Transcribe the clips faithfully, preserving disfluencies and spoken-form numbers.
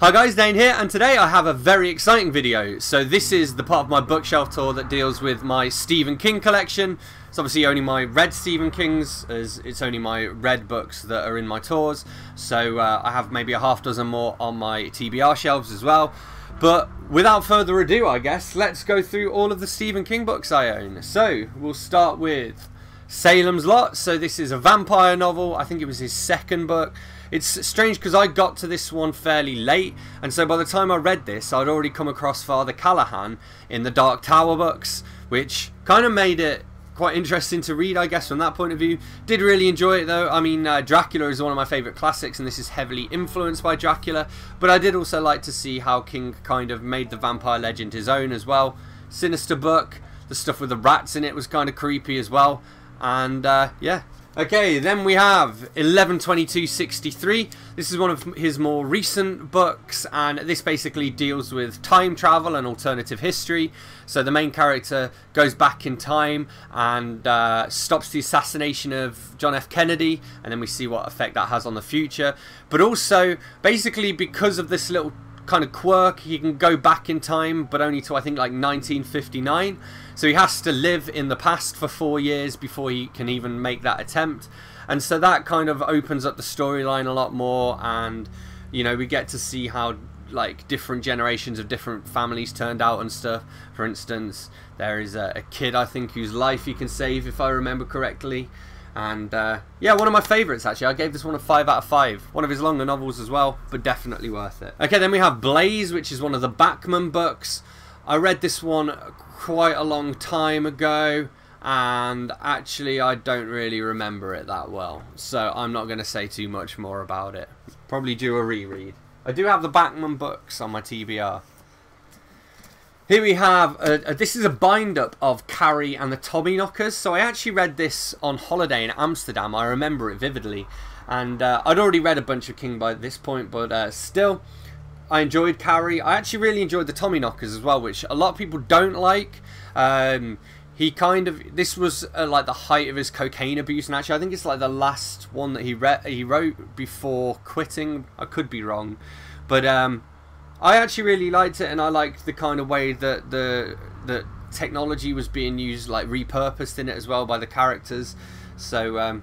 Hi guys, Dane here, and today I have a very exciting video. So this is the part of my bookshelf tour that deals with my Stephen King collection. It's obviously only my red Stephen Kings, as it's only my red books that are in my tours. So uh, I have maybe a half dozen more on my T B R shelves as well. But without further ado, I guess, let's go through all of the Stephen King books I own. So we'll start with Salem's Lot. So this is a vampire novel. I think it was his second book. It's strange because I got to this one fairly late, and so by the time I read this, I'd already come across Father Callahan in the Dark Tower books, which kind of made it quite interesting to read, I guess, from that point of view. Did really enjoy it, though. I mean, uh, Dracula is one of my favourite classics, and this is heavily influenced by Dracula, but I did also like to see how King kind of made the vampire legend his own as well. Sinister book. The stuff with the rats in it was kind of creepy as well, and uh, yeah. Okay, then we have eleven twenty-two sixty-three. This is one of his more recent books, and this basically deals with time travel and alternative history. So the main character goes back in time and uh, stops the assassination of John F. Kennedy, and then we see what effect that has on the future. But also, basically because of this little kind of quirk, he can go back in time, but only to, I think, like nineteen fifty-nine, so he has to live in the past for four years before he can even make that attempt. And so that kind of opens up the storyline a lot more, and you know, we get to see how like different generations of different families turned out and stuff. For instance, there is a, a kid, I think, whose life he can save, if I remember correctly. And uh, yeah, one of my favourites actually. I gave this one a five out of five. One of his longer novels as well, but definitely worth it. Okay, then we have Blaze, which is one of the Bachman books. I read this one quite a long time ago, and actually I don't really remember it that well, so I'm not going to say too much more about it. Probably do a reread. I do have the Bachman books on my T B R. Here we have, a, a, this is a bind-up of Carrie and the Tommyknockers. So I actually read this on holiday in Amsterdam. I remember it vividly. And uh, I'd already read a bunch of King by this point, but uh, still, I enjoyed Carrie. I actually really enjoyed the Tommyknockers as well, which a lot of people don't like. Um, he kind of, this was uh, like the height of his cocaine abuse. And actually, I think it's like the last one that he, re he wrote before quitting. I could be wrong. But um I actually really liked it, and I liked the kind of way that the the technology was being used, like repurposed in it as well by the characters. So um,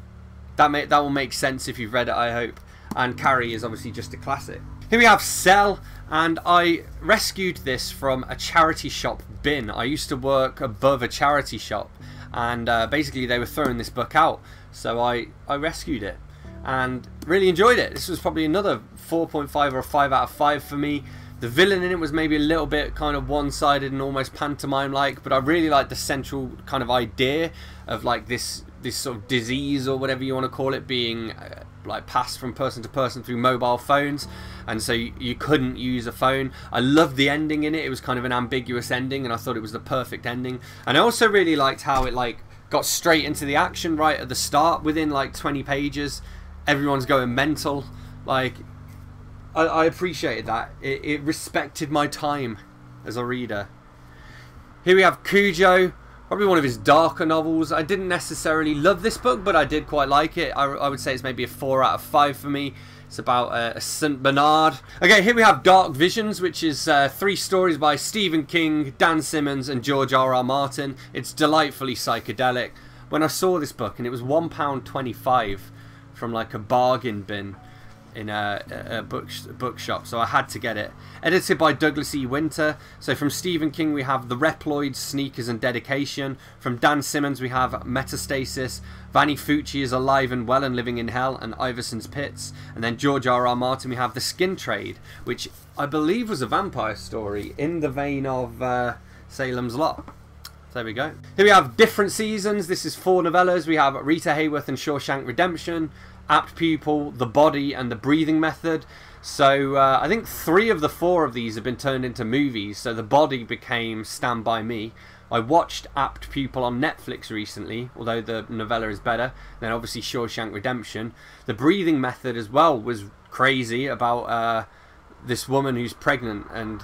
that may, that will make sense if you've read it, I hope. And Carrie is obviously just a classic. Here we have Cell, and I rescued this from a charity shop bin. I used to work above a charity shop, and uh, basically they were throwing this book out, so I, I rescued it and really enjoyed it. This was probably another four point five or a five out of five for me. The villain in it was maybe a little bit kind of one-sided and almost pantomime-like, but I really liked the central kind of idea of like this this sort of disease or whatever you want to call it being uh, like passed from person to person through mobile phones, and so you, you couldn't use a phone. I loved the ending in it. It was kind of an ambiguous ending, and I thought it was the perfect ending. And I also really liked how it like got straight into the action right at the start. Within like twenty pages, everyone's going mental. Like, I appreciated that. It, it respected my time as a reader. Here we have Cujo, probably one of his darker novels. I didn't necessarily love this book, but I did quite like it. I, I would say it's maybe a four out of five for me. It's about uh, a Saint Bernard. Okay, here we have Dark Visions, which is uh, three stories by Stephen King, Dan Simmons, and George R R. Martin. It's delightfully psychedelic. When I saw this book, and it was one pound twenty-five from like a bargain bin in a, a book bookshop, so I had to get it. Edited by Douglas E. Winter. So from Stephen King we have The Reploid, Sneakers and Dedication. From Dan Simmons we have Metastasis, Vanni Fucci Is Alive and Well and Living in Hell, and Iverson's Pits. And then George R R. Martin we have The Skin Trade, which I believe was a vampire story in the vein of uh, Salem's Lot. There we go. Here we have Different Seasons. This is four novellas. We have Rita Hayworth and Shawshank Redemption, Apt Pupil, The Body, and The Breathing Method. So uh, I think three of the four of these have been turned into movies. So The Body became Stand By Me. I watched Apt Pupil on Netflix recently, although the novella is better. Then obviously Shawshank Redemption. The Breathing Method as well was crazy about uh, this woman who's pregnant, and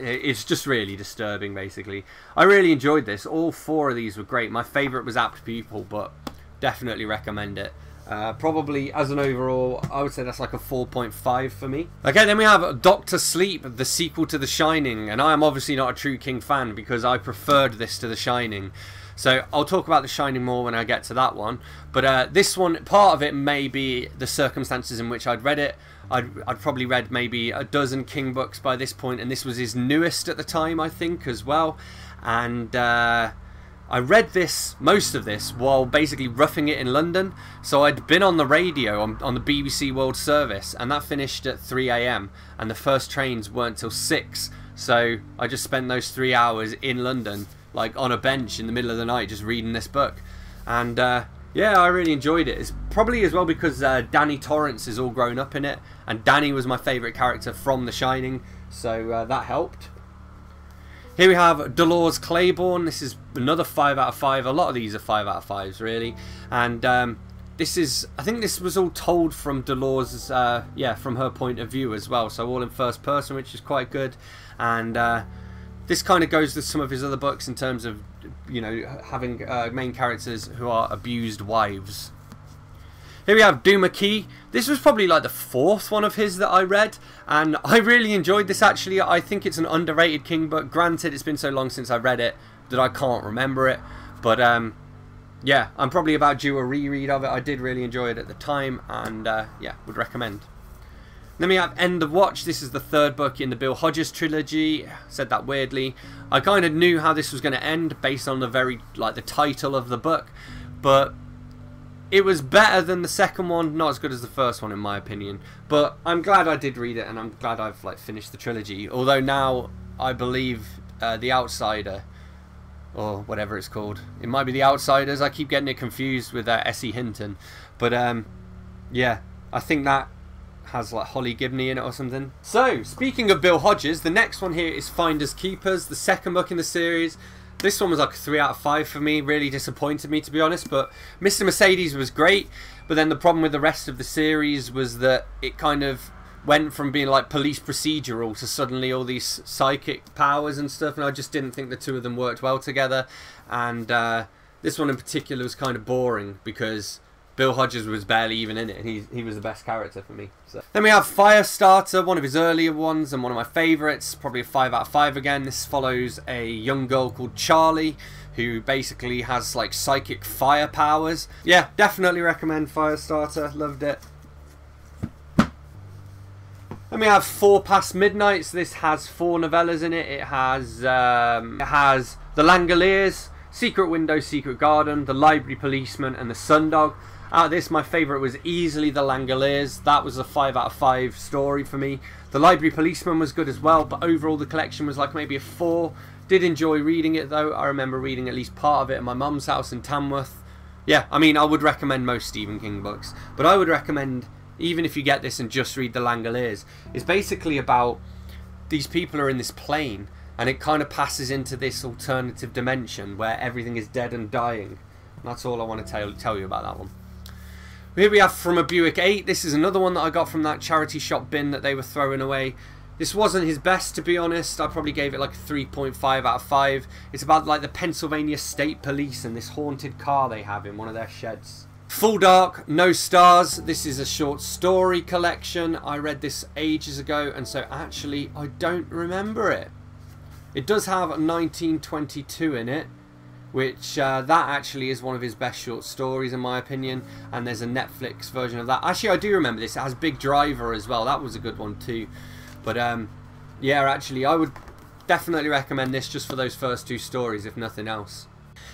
it's just really disturbing. Basically, I really enjoyed this. All four of these were great. My favorite was Apt Pupil, but definitely recommend it. Uh, probably as an overall, I would say that's like a four point five for me. Okay, then we have Doctor Sleep, the sequel to The Shining, and I am obviously not a true King fan because I preferred this to The Shining. So I'll talk about The Shining more when I get to that one. But uh, this one, part of it may be the circumstances in which I'd read it. I'd, I'd probably read maybe a dozen King books by this point, and this was his newest at the time, I think, as well. And uh, I read this, most of this, while basically roughing it in London. So I'd been on the radio, on, on the B B C World Service, and that finished at three A M, and the first trains weren't till six. So I just spent those three hours in London, like on a bench in the middle of the night, just reading this book. And uh, yeah, I really enjoyed it. It's probably as well because uh, Danny Torrance is all grown up in it, and Danny was my favourite character from The Shining, so uh, that helped. Here we have Dolores Claiborne. This is another five out of five. A lot of these are five out of fives, really. And um, this is, I think this was all told from Dolores, uh, yeah, from her point of view as well. So all in first person, which is quite good. And uh, this kind of goes with some of his other books in terms of, you know, having uh, main characters who are abused wives. Here we have Douma Key. This was probably like the fourth one of his that I read, and I really enjoyed this actually. I think it's an underrated King book. Granted, it's been so long since I read it that I can't remember it, but um, yeah, I'm probably about due a reread of it. I did really enjoy it at the time, and uh, yeah, would recommend. Then we have End of Watch. This is the third book in the Bill Hodges trilogy. Said that weirdly. I kind of knew how this was going to end based on the very, like the title of the book, but it was better than the second one, not as good as the first one in my opinion, but I'm glad I did read it, and I'm glad I've like finished the trilogy. Although now I believe uh, The Outsider, or whatever it's called, it might be The Outsiders. I keep getting it confused with uh, S E Hinton, but um, yeah, I think that has like Holly Gibney in it or something. So speaking of Bill Hodges, the next one here is Finders Keepers, the second book in the series. This one was like a three out of five for me, really disappointed me to be honest, but Mister Mercedes was great, but then the problem with the rest of the series was that it kind of went from being like police procedural to suddenly all these psychic powers and stuff, and I just didn't think the two of them worked well together, and uh, this one in particular was kind of boring because Bill Hodges was barely even in it, and he, he was the best character for me. So. Then we have Firestarter, one of his earlier ones and one of my favourites, probably a five out of five again. This follows a young girl called Charlie who basically has like psychic fire powers. Yeah, definitely recommend Firestarter, loved it. Then we have Four Past Midnight, so this has four novellas in it. It has, um, it has The Langoliers, Secret Window, Secret Garden, The Library Policeman and The Sundog. Out of this, my favourite was easily The Langoliers. That was a five out of five story for me. The Library Policeman was good as well, but overall the collection was like maybe a four. Did enjoy reading it though. I remember reading at least part of it at my mum's house in Tamworth. Yeah, I mean, I would recommend most Stephen King books, but I would recommend, even if you get this and just read The Langoliers, it's basically about these people are in this plane, and it kind of passes into this alternative dimension where everything is dead and dying. And that's all I want to tell, tell you about that one. Here we have From a Buick eight. This is another one that I got from that charity shop bin that they were throwing away. This wasn't his best, to be honest. I probably gave it like a three point five out of five. It's about like the Pennsylvania State Police and this haunted car they have in one of their sheds. Full Dark, No Stars. This is a short story collection. I read this ages ago, and so actually I don't remember it. It does have nineteen twenty-two in it, which uh, that actually is one of his best short stories in my opinion, and there's a Netflix version of that. Actually, I do remember this. It has Big Driver as well. That was a good one too. But um, yeah, actually, I would definitely recommend this just for those first two stories, if nothing else.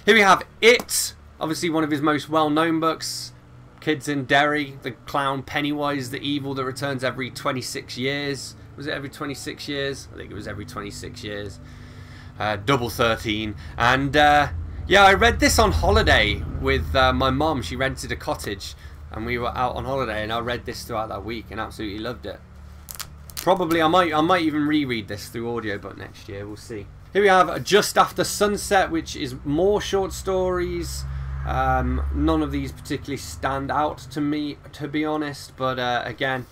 Here we have It, obviously one of his most well-known books. Kids in Derry, the clown Pennywise, the evil that returns every twenty-six years. Was it every twenty-six years? I think it was every twenty-six years. Uh, double thirteen. And uh, yeah, I read this on holiday with uh, my mum. She rented a cottage and we were out on holiday, and I read this throughout that week and absolutely loved it. Probably, I might, I might even reread this through audiobook next year. We'll see. Here we have Just After Sunset, which is more short stories. Um, none of these particularly stand out to me, to be honest. But uh, again,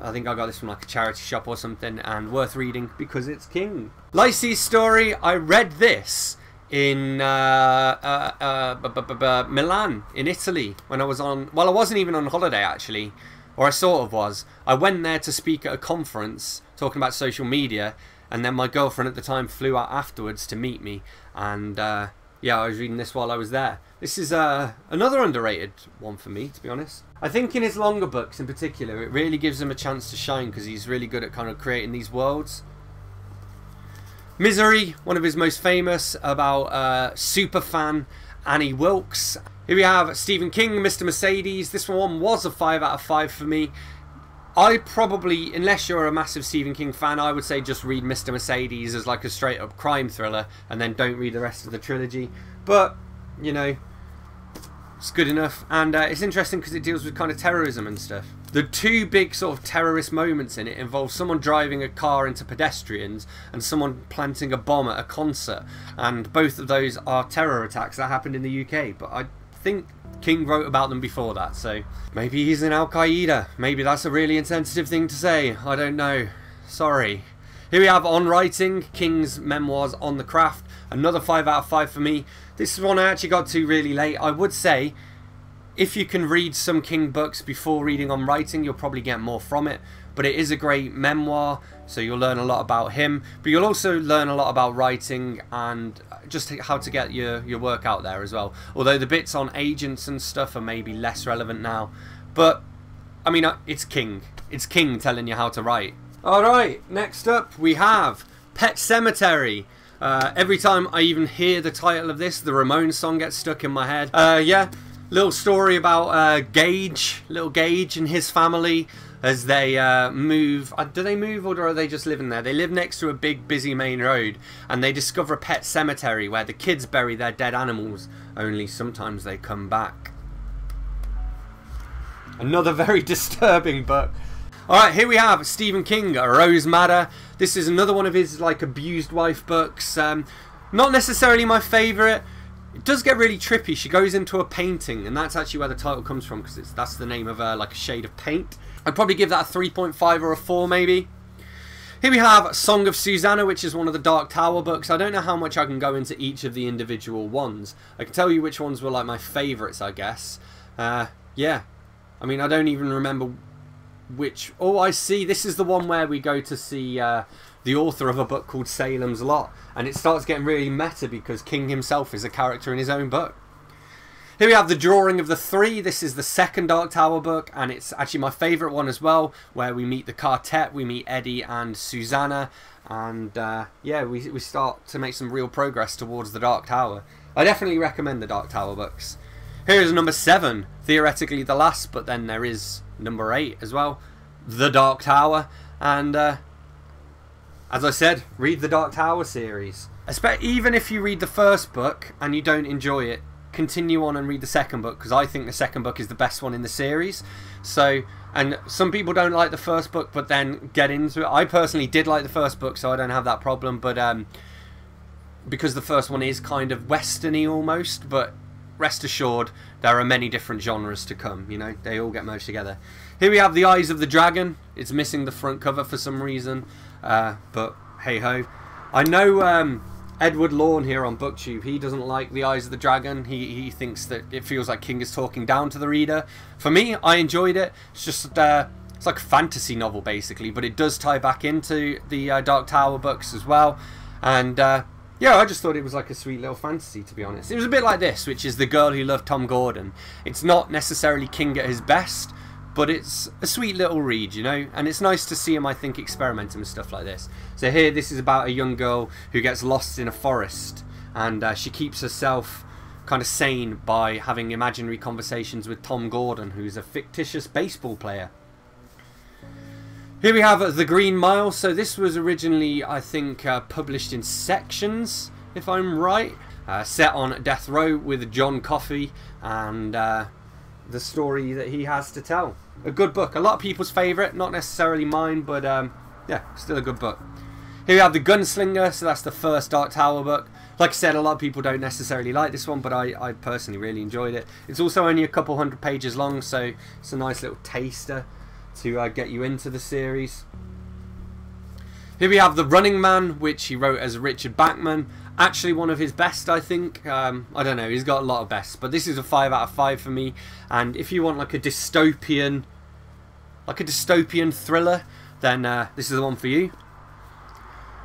I think I got this from like a charity shop or something, and worth reading because it's King. Lycee's Story, I read this in uh, uh, uh, b -b -b -b Milan, in Italy, when I was on... Well, I wasn't even on holiday, actually. Or I sort of was. I went there to speak at a conference talking about social media, and then my girlfriend at the time flew out afterwards to meet me. And, uh, yeah, I was reading this while I was there. This is uh, another underrated one for me, to be honest. I think in his longer books, in particular, it really gives him a chance to shine because he's really good at kind of creating these worlds. Misery, one of his most famous, about uh, superfan Annie Wilkes. Here we have Stephen King, Mister Mercedes. This one was a five out of five for me. I probably, unless you're a massive Stephen King fan, I would say just read Mister Mercedes as like a straight up crime thriller and then don't read the rest of the trilogy. But, you know, it's good enough. And uh, it's interesting because it deals with kind of terrorism and stuff. The two big sort of terrorist moments in it involve someone driving a car into pedestrians and someone planting a bomb at a concert. And both of those are terror attacks that happened in the U K. But I think King wrote about them before that, so maybe he's in Al-Qaeda. Maybe that's a really insensitive thing to say. I don't know. Sorry. Here we have On Writing, King's memoirs on the craft. Another five out of five for me. This is one I actually got to really late. I would say... if you can read some King books before reading On Writing, you'll probably get more from it. But it is a great memoir, so you'll learn a lot about him. But you'll also learn a lot about writing and just how to get your, your work out there as well. Although the bits on agents and stuff are maybe less relevant now. But, I mean, it's King. It's King telling you how to write. Alright, next up we have Pet Sematary. Uh, every time I even hear the title of this, the Ramones song gets stuck in my head. Uh, yeah. Little story about uh, Gage, little Gage and his family as they uh, move. Uh, do they move or are they just living there? They live next to a big busy main road and they discover a pet cemetery where the kids bury their dead animals, only sometimes they come back. Another very disturbing book. Alright, here we have Stephen King, Rose Madder. This is another one of his like abused wife books. Um, not necessarily my favourite. It does get really trippy. She goes into a painting, and that's actually where the title comes from because it's that's the name of uh, like a shade of paint. I'd probably give that a three point five or a four maybe. Here we have Song of Susanna, which is one of the Dark Tower books. I don't know how much I can go into each of the individual ones. I can tell you which ones were like my favourites, I guess. Uh, yeah. I mean, I don't even remember which... Oh, I see. This is the one where we go to see... Uh, the author of a book called Salem's Lot, and it starts getting really meta because King himself is a character in his own book. Here we have The Drawing of the Three. This is the second Dark Tower book, and it's actually my favourite one as well, where we meet the quartet, we meet Eddie and Susanna, and uh, yeah, we, we start to make some real progress towards the Dark Tower. I definitely recommend the Dark Tower books. Here is number seven, theoretically the last, but then there is number eight as well, The Dark Tower, and... Uh, as I said, read the Dark Tower series. Even if you read the first book and you don't enjoy it, continue on and read the second book, because I think the second book is the best one in the series. So, and some people don't like the first book, but then get into it. I personally did like the first book, so I don't have that problem. But um, because the first one is kind of westerny almost, but rest assured, there are many different genres to come. You know, they all get merged together. Here we have The Eyes of the Dragon. It's missing the front cover for some reason. Uh, but hey-ho. I know um, Edward Lorne here on BookTube, he doesn't like The Eyes of the Dragon. He, he thinks that it feels like King is talking down to the reader. For me, I enjoyed it. It's just, uh, it's like a fantasy novel, basically, but it does tie back into the uh, Dark Tower books as well. And, uh, yeah, I just thought it was like a sweet little fantasy, to be honest. It was a bit like this, which is The Girl Who Loved Tom Gordon. It's not necessarily King at his best, but it's a sweet little read, you know, and it's nice to see him, I think, experimenting with stuff like this. So here, this is about a young girl who gets lost in a forest, and uh, she keeps herself kind of sane by having imaginary conversations with Tom Gordon, who's a fictitious baseball player. Here we have The Green Mile. So this was originally, I think, uh, published in sections, if I'm right, uh, set on death row with John Coffey and uh, the story that he has to tell. A good book. A lot of people's favourite, not necessarily mine, but um, yeah, still a good book. Here we have The Gunslinger, so that's the first Dark Tower book. Like I said, a lot of people don't necessarily like this one, but I, I personally really enjoyed it. It's also only a couple hundred pages long, so it's a nice little taster to uh, get you into the series. Here we have The Running Man, which he wrote as Richard Bachman, Actually one of his best, I think. Um, I don't know, he's got a lot of bests, but this is a five out of five for me. And if you want like a dystopian, like a dystopian thriller, then uh, this is the one for you.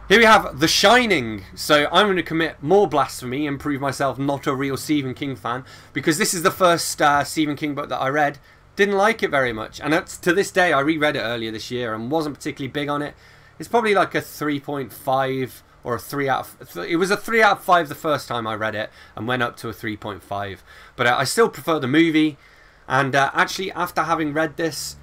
Here we have The Shining. So I'm going to commit more blasphemy and prove myself not a real Stephen King fan, because this is the first uh, Stephen King book that I read. Didn't like it very much, and it's, to this day I reread it earlier this year and wasn't particularly big on it. It's probably like a three point five or a three out of... It was a three out of five the first time I read it and went up to a three point five. But uh, I still prefer the movie, and uh, actually after having read this,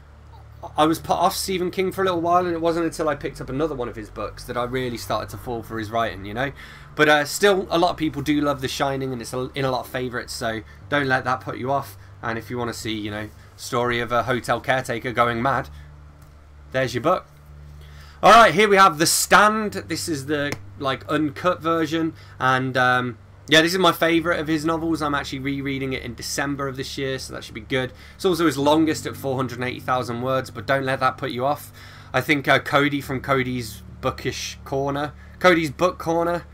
I was put off Stephen King for a little while, and it wasn't until I picked up another one of his books that I really started to fall for his writing, you know? But uh, still, a lot of people do love The Shining, and it's in a lot of favourites, so don't let that put you off. And if you want to see, you know, story of a hotel caretaker going mad, there's your book. Alright, here we have The Stand. This is the, like, uncut version, and, um... yeah, this is my favourite of his novels. I'm actually rereading it in December of this year, so that should be good. It's also his longest at four hundred eighty thousand words, but don't let that put you off. I think uh, Cody from Cody's Bookish Corner, Cody's Book Corner,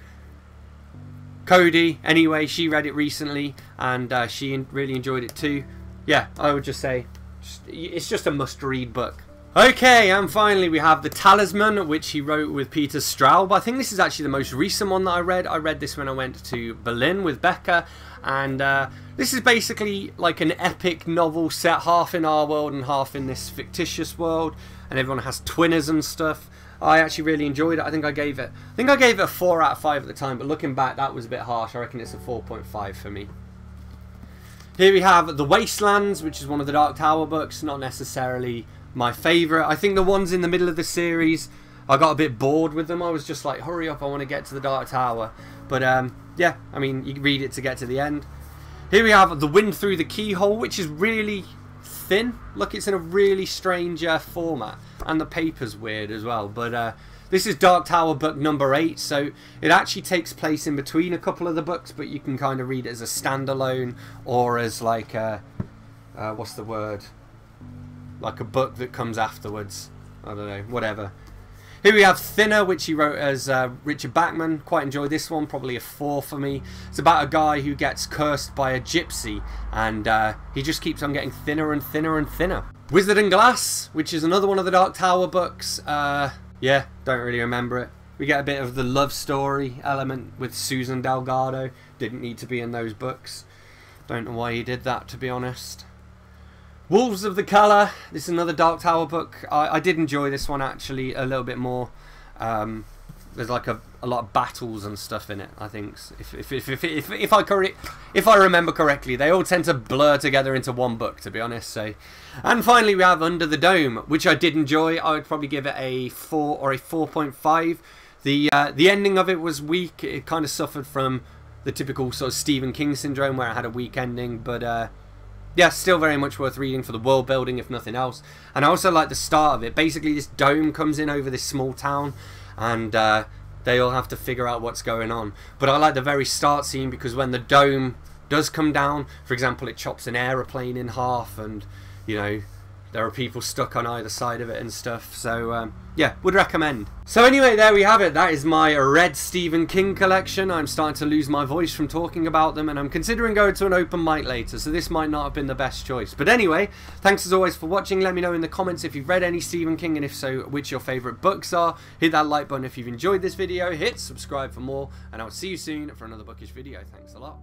Cody, anyway, she read it recently, and uh, she really enjoyed it too. Yeah, I would just say, just, it's just a must-read book. Okay, and finally we have The Talisman, which he wrote with Peter Straub. I think this is actually the most recent one that I read. I read this when I went to Berlin with Becca, and uh, this is basically like an epic novel set half in our world and half in this fictitious world, and everyone has twinnism and stuff. I actually really enjoyed it. I think I gave it, I think I gave it a four out of five at the time, but looking back that was a bit harsh. I reckon it's a four point five for me. Here we have The Wastelands, which is one of the Dark Tower books, not necessarily my favourite. I think the ones in the middle of the series, I got a bit bored with them. I was just like, hurry up, I want to get to the Dark Tower. But um, yeah, I mean, you read it to get to the end. Here we have The Wind Through the Keyhole, which is really thin. Look, it's in a really strange uh, format, and the paper's weird as well. But uh, this is Dark Tower book number eight, so it actually takes place in between a couple of the books, but you can kind of read it as a standalone or as like a, uh, what's the word? Like a book that comes afterwards. I don't know, whatever. Here we have Thinner, which he wrote as uh, Richard Bachman. Quite enjoyed this one, probably a four for me. It's about a guy who gets cursed by a gypsy, and uh, he just keeps on getting thinner and thinner and thinner. Wizard and Glass, which is another one of the Dark Tower books. Uh, yeah, don't really remember it. We get a bit of the love story element with Susan Delgado. Didn't need to be in those books. Don't know why he did that, to be honest. Wolves of the Colour, this is another Dark Tower book. I, I did enjoy this one actually a little bit more. Um, there's like a, a lot of battles and stuff in it, I think. If, if, if, if, if, if, I correct, if I remember correctly, they all tend to blur together into one book, to be honest. So, and finally we have Under the Dome, which I did enjoy. I would probably give it a four or a four point five. The, uh, the ending of it was weak. It kind of suffered from the typical sort of Stephen King syndrome where it had a weak ending, but... Uh, yeah, still very much worth reading for the world building, if nothing else. And I also like the start of it. Basically, this dome comes in over this small town, and uh, they all have to figure out what's going on. But I like the very start scene, because when the dome does come down, for example, it chops an aeroplane in half, and, you know, there are people stuck on either side of it and stuff. So, um, yeah, would recommend. So anyway, there we have it. That is my Red Stephen King collection. I'm starting to lose my voice from talking about them, and I'm considering going to an open mic later, so this might not have been the best choice. But anyway, thanks as always for watching. Let me know in the comments if you've read any Stephen King, and if so, which your favourite books are. Hit that like button if you've enjoyed this video. Hit subscribe for more, and I'll see you soon for another bookish video. Thanks a lot.